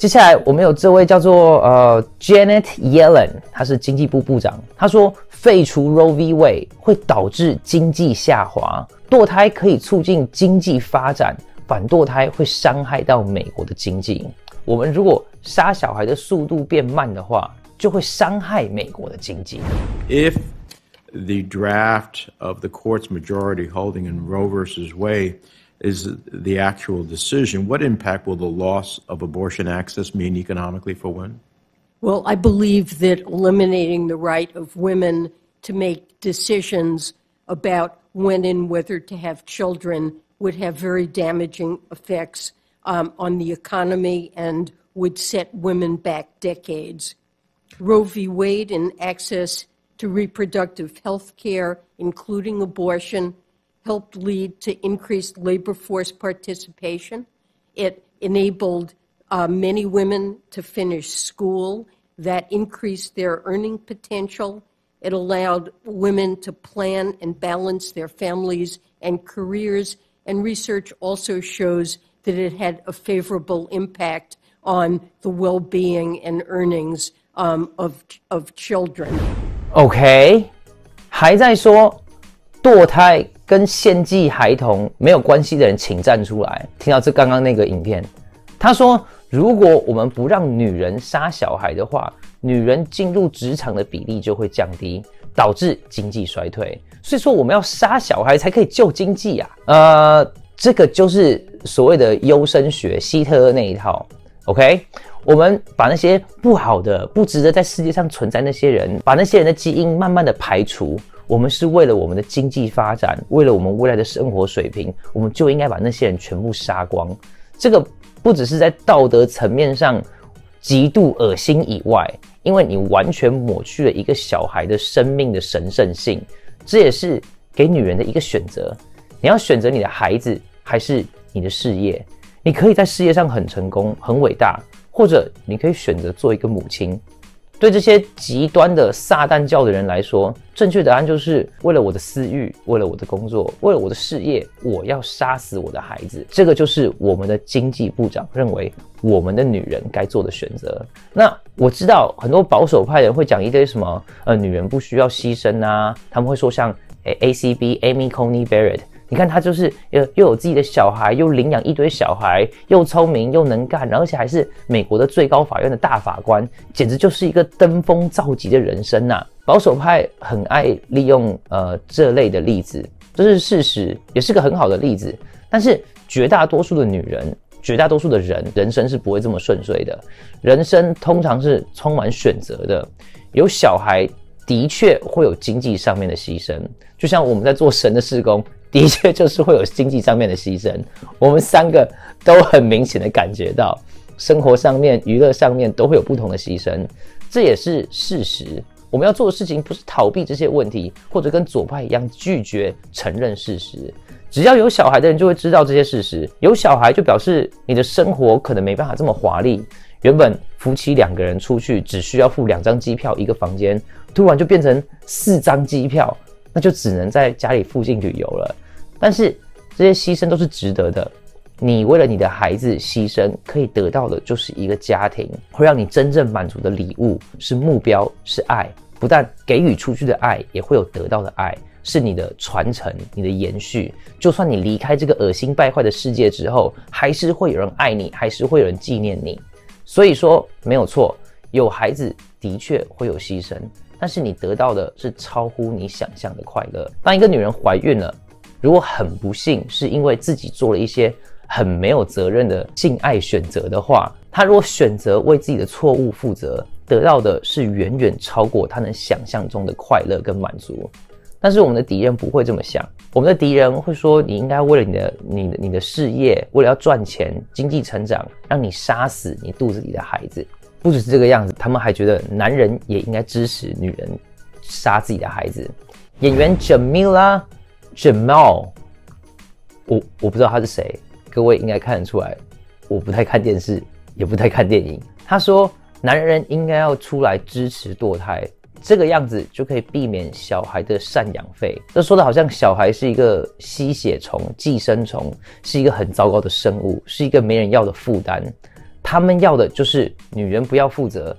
接下来我们有这位叫做Janet Yellen， 她是经济部部长，她说废除 Roe v. Wade 会导致经济下滑，堕胎可以促进经济发展，反堕胎会伤害到美国的经济。我们如果杀小孩的速度变慢的话，就会伤害美国的经济。If the draft of the court's majority holding in Roe v. Wade is the actual decision, what impact will the loss of abortion access mean economically for women? Well, I believe that eliminating the right of women to make decisions about when and whether to have children would have very damaging effects on the economy and would set women back decades. Roe v. Wade and access to reproductive health care, including abortion, helped lead to increased labor force participation. It enabled many women to finish school. That increased their earning potential. It allowed women to plan and balance their families and careers. And research also shows that it had a favorable impact on the well-being and earnings of children. Okay, 还在说堕胎跟献祭孩童没有关系的人，请站出来。听到这刚刚那个影片，他说，如果我们不让女人杀小孩的话，女人进入职场的比例就会降低，导致经济衰退。所以说我们要杀小孩才可以救经济啊！这个就是所谓的优生学，希特勒那一套。OK， 我们把那些不好的、不值得在世界上存在那些人，把那些人的基因慢慢的排除。我们是为了我们的经济发展，为了我们未来的生活水平，我们就应该把那些人全部杀光。这个不只是在道德层面上极度恶心以外，因为你完全抹去了一个小孩的生命的神圣性。这也是给女人的一个选择，你要选择你的孩子还是你的事业。你可以在事业上很成功、很伟大，或者你可以选择做一个母亲。对这些极端的撒旦教的人来说，正确答案就是为了我的私欲，为了我的工作，为了我的事业，我要杀死我的孩子。这个就是我们的经济部长认为我们的女人该做的选择。那我知道很多保守派人会讲一堆什么女人不需要牺牲啊，他们会说像 ACB Amy Coney Barrett， 你看她就是又有自己的小孩，又领养一堆小孩，又聪明又能干，而且还是美国的最高法院的大法官，简直就是一个登峰造极的人生啊。保守派很爱利用这类的例子，这是事实，也是个很好的例子。但是绝大多数的女人，绝大多数的人，人生是不会这么顺遂的。人生通常是充满选择的，有小孩的确会有经济上面的牺牲，就像我们在做神的事工，的确就是会有经济上面的牺牲。我们三个都很明显的感觉到，生活上面、娱乐上面都会有不同的牺牲，这也是事实。我们要做的事情不是逃避这些问题，或者跟左派一样拒绝承认事实。只要有小孩的人就会知道这些事实，有小孩就表示你的生活可能没办法这么华丽。原本夫妻两个人出去只需要付2张机票一个房间，突然就变成4张机票，那就只能在家里附近旅游了。但是这些牺牲都是值得的，你为了你的孩子牺牲，可以得到的就是一个家庭，会让你真正满足的礼物是目标，是爱。不但给予出去的爱，也会有得到的爱，是你的传承，你的延续。就算你离开这个恶心败坏的世界之后，还是会有人爱你，还是会有人纪念你。所以说没有错，有孩子的确会有牺牲，但是你得到的是超乎你想象的快乐。当一个女人怀孕了，如果很不幸是因为自己做了一些很没有责任的性爱选择的话，她如果选择为自己的错误负责，得到的是远远超过她能想象中的快乐跟满足。但是我们的敌人不会这么想，我们的敌人会说，你应该为了你的事业，为了要赚钱、经济成长，让你杀死你肚子里的孩子。不只是这个样子，他们还觉得男人也应该支持女人杀自己的孩子。演员 Jamila Jamal， 我不知道他是谁，各位应该看得出来，我不太看电视，也不太看电影。他说，男人应该要出来支持堕胎。这个样子就可以避免小孩的赡养费。这说的好像小孩是一个吸血虫、寄生虫，是一个很糟糕的生物，是一个没人要的负担。他们要的就是女人不要负责，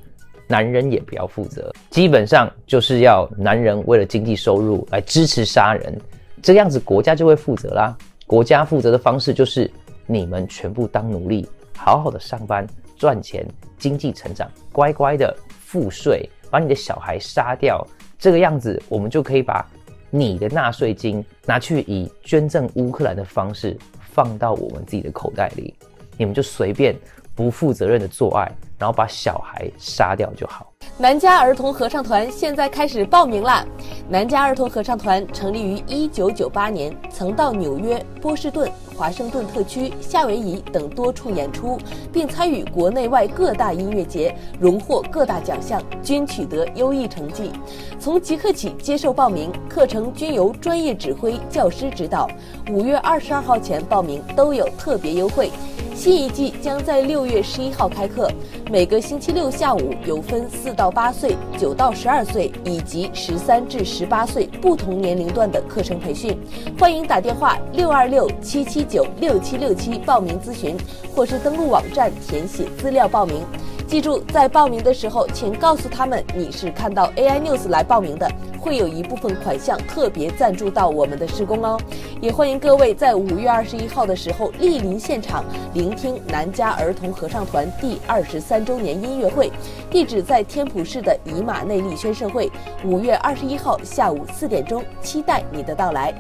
男人也不要负责，基本上就是要男人为了经济收入来支持杀人，这样子国家就会负责啦。国家负责的方式就是你们全部当奴隶，好好的上班赚钱，经济成长，乖乖的赋税，把你的小孩杀掉，这个样子我们就可以把你的纳税金拿去以捐赠乌克兰的方式放到我们自己的口袋里，你们就随便不负责任的做爱，然后把小孩杀掉就好。南加儿童合唱团现在开始报名啦！南加儿童合唱团成立于1998年，曾到纽约、波士顿、华盛顿特区、夏威夷等多处演出，并参与国内外各大音乐节，荣获各大奖项，均取得优异成绩。从即刻起接受报名，课程均由专业指挥教师指导。5月22号前报名都有特别优惠。新一季将在6月11号开课，每个星期六下午有分4到8岁、9到12岁以及13至18岁不同年龄段的课程培训。欢迎打电话626-779-6767报名咨询，或是登录网站填写资料报名。记住，在报名的时候，请告诉他们你是看到 AI News 来报名的，会有一部分款项特别赞助到我们的事工哦。也欢迎各位在5月21号的时候莅临现场，聆听南加儿童合唱团第23周年音乐会，地址在天普市的以马内利宣社会。5月21号下午4点钟，期待你的到来。